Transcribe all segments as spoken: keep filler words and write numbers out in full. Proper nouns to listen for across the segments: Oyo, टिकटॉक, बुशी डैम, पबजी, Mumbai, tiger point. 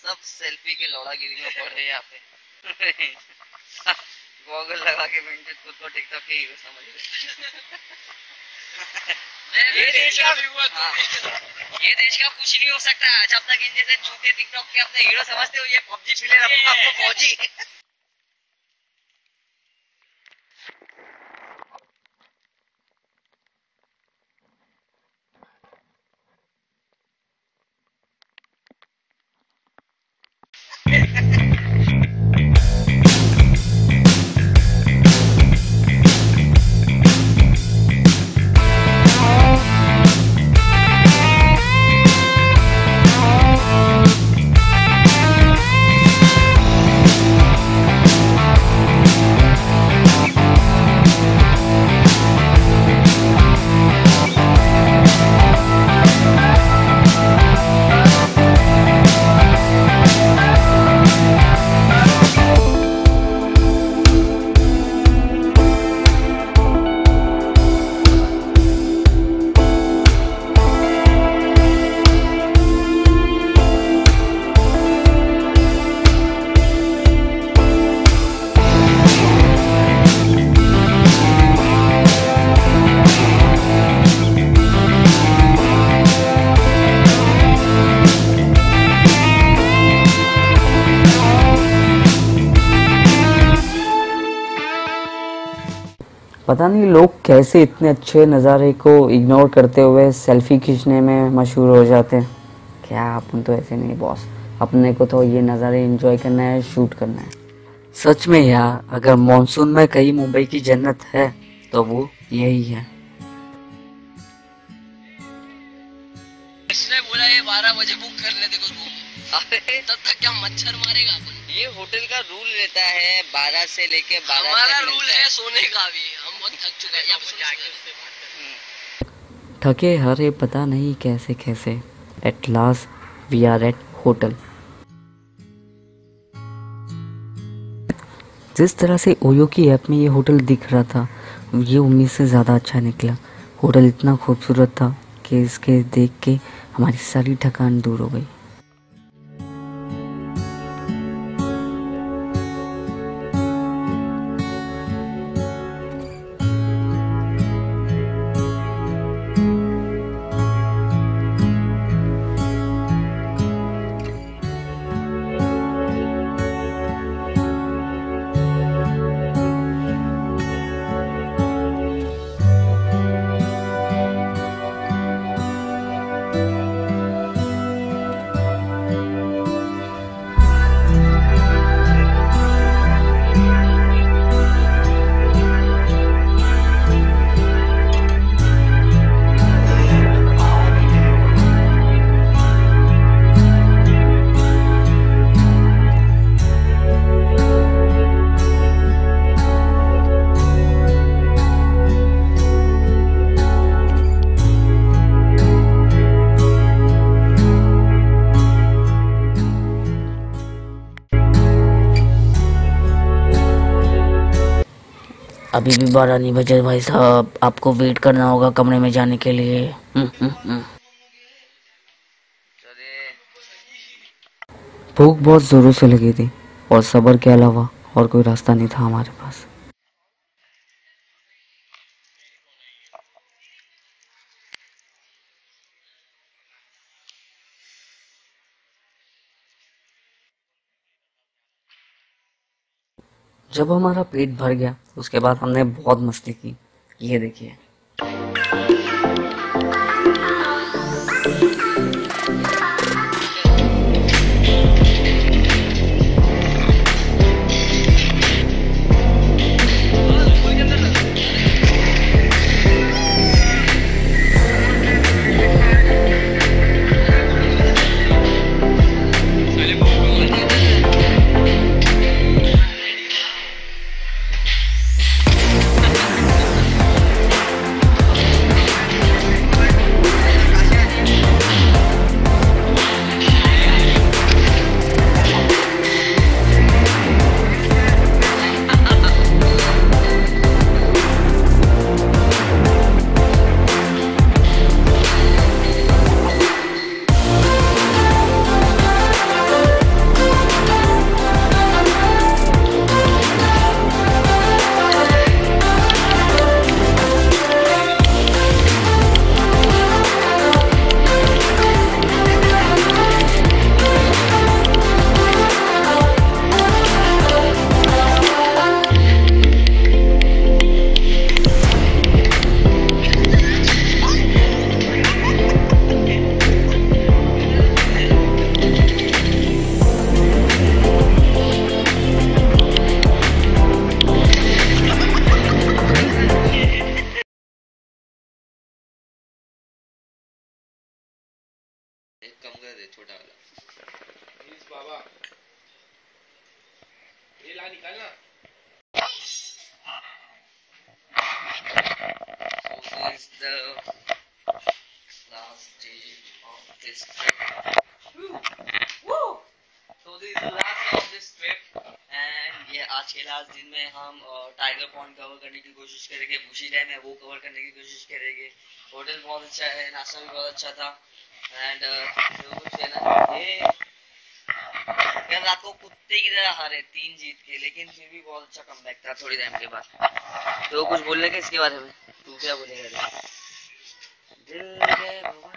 सब सेल्फी के लौड़ा गिरी में पड़ रहे यहाँ पे। गॉगल लगा के मिनट खुद को टिकटॉक के हीरो समझ रहे। ये देश का ये देश का कुछ नहीं हो सकता जब तक इन जैसे चूते टिकटॉक के अपने हीरो समझते हो। ये पबजी फिलर आपको फौजी। पता नहीं लोग कैसे इतने अच्छे नज़ारे को इग्नोर करते हुए सेल्फी खींचने में मशहूर हो जाते हैं। क्या अपन तो ऐसे नहीं बॉस, अपने को तो ये नज़ारे एंजॉय करना है, शूट करना है। सच में यार, अगर मॉनसून में कहीं मुंबई की जन्नत है तो वो यही है। इसने बोला ये बारह बजे बुक कर लेते कुछ बुक। तब तक क्या मच्छर मारेगा अपन? ये होटल का रूल रहता है बारह से लेके बारह तक। हमारा रूल है सोने का भी। हम बहुत थक चुके हैं, अब जाके उससे बात करें। थके हारे पता नहीं कैसे कैसे at last we are at hotel. जिस तरह से ओयो की ऐप में ये होटल दिख रहा था, ये उम्मीद से ज़्यादा अच्छा निकला। होटल इतना खूबसूरत था कि इसके देख के हमारी सारी थकान दूर हो गई। अभी भी बारह नहीं बजे भाई साहब, आपको वेट करना होगा कमरे में जाने के लिए। भूख बहुत जोरों से लगी थी और सब्र के अलावा और कोई रास्ता नहीं था हमारे पास। जब हमारा पेट भर गया उसके बाद हमने बहुत मस्ती की। ये देखिए So this is the last stage of this trip. Woo! Woo! So this is the last day of this trip, and yeah, आज के last दिन में हम टाइगर पॉइंट कवर करने की कोशिश करेंगे, बुशी डैम है वो कवर करने की कोशिश करेंगे. होटल बहुत अच्छा है, नाश्ता भी बहुत अच्छा था. And जो कुछ है ना ये कल रात को कुत्ते की तरह हारे तीन जीत के, लेकिन फिर भी बहुत अच्छा कमबैक था थोड़ी टाइम के बाद. तो कुछ बोलने के इसके बाद हमें तू क्या बोलेगा? दिल के भवन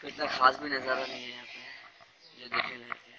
कितना खास भी नजारा नहीं है यहाँ पे जो देखने लायक है.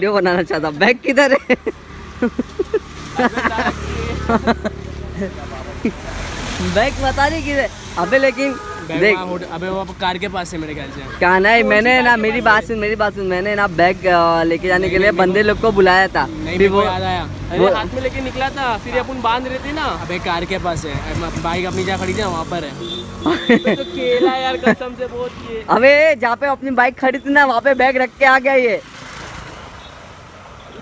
वीडियो बनाना चाहता बैग किधर है? बैग बता नहीं किधर अबे, लेकिन देख अबे वो कार के पास है मेरे ख्याल से. क्या नहीं, मैंने ना मेरी बात सुन मेरी बात सुन मैंने ना बैग लेके जाने के लिए बंदे लोग को बुलाया था. नहीं वो याद आया, अरे हाथ में लेके निकला था, फिर अपन बांध रहे थे ना. अबे कार के पास है, बाइक अपनी जहाँ खड़ी थी वहाँ पर है. तो केला यार कसम से बहुत ये. अबे जहाँ पे अपनी बाइक खड़ी थी ना वहाँ पे बैग रख के आ गया ये.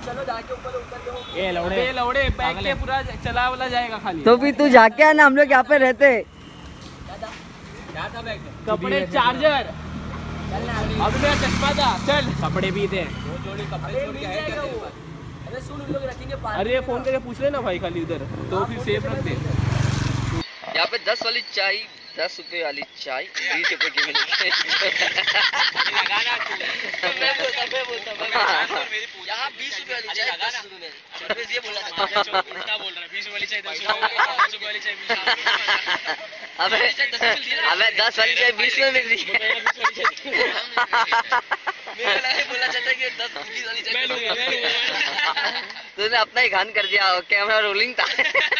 चलो जाके ऊपर उतर ये लौड़े ये लौड़े बैग के पूरा चला वाला जाएगा खाली. तो भी तू जाके आना, हम लोग यहाँ पे रहते. दादा बैग कपड़े चार्जर अब मेरा चश्मा था. चल कपड़े भी थे दो जोड़ी कपड़े छोड़ के आए थे. अरे सुन उन लोग रखेंगे पास. अरे फोन करके पूछ लेना भाई खाली इधर, तो फिर सेफ रख दे. यहाँ पे दस वाली चाय दस रुपए वाली चाय बीस रुपए की मिलती है. यहाँ बीस रुपए वाली चाय दस रुपए में ये बोला था. क्या बोल रहा है? बीस वाली चाय दस रुपए वाली चाय. अबे अबे दस वाली चाय बीस में मिल रही है. मेरे लाये बोला चाहता कि दस बीस वाली चाय. तूने अपना ही घान कर दिया, कैमरा रोलिंग था.